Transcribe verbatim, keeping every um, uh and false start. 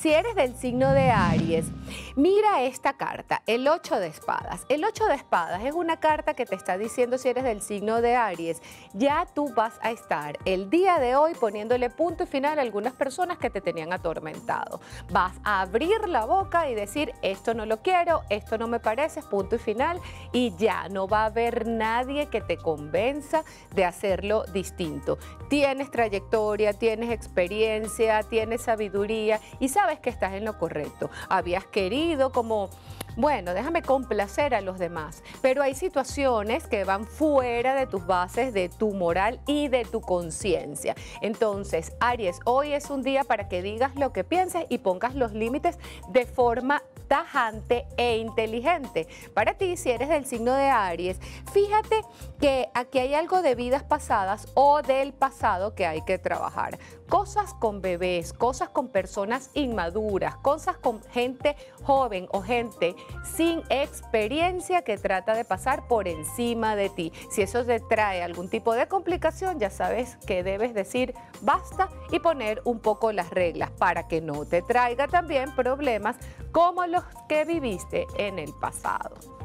si eres del signo de Aries, mira esta carta, el ocho de espadas. El ocho de espadas es una carta que te está diciendo, si eres del signo de Aries, ya tú vas a estar el día de hoy poniéndole punto y final a algunas personas que te tenían atormentado. Vas a abrir la boca y decir, esto no lo quiero, esto no me parece, punto y final, y ya no va a haber nadie que te convenza de hacerlo distinto. Tienes trayectoria, tienes experiencia, tienes sabiduría y sabes que estás en lo correcto. Habías querido como, bueno, déjame complacer a los demás, pero hay situaciones que van fuera de tus bases, de tu moral y de tu conciencia. Entonces, Aries, hoy es un día para que digas lo que pienses y pongas los límites de forma tajante e inteligente. Para ti, si eres del signo de Aries, fíjate que aquí hay algo de vidas pasadas o del pasado que hay que trabajar. Cosas con bebés, cosas con personas inmaduras, cosas con gente joven o gente sin experiencia que trata de pasar por encima de ti. Si eso te trae algún tipo de complicación, ya sabes que debes decir basta y poner un poco las reglas para que no te traiga también problemas como los que viviste en el pasado.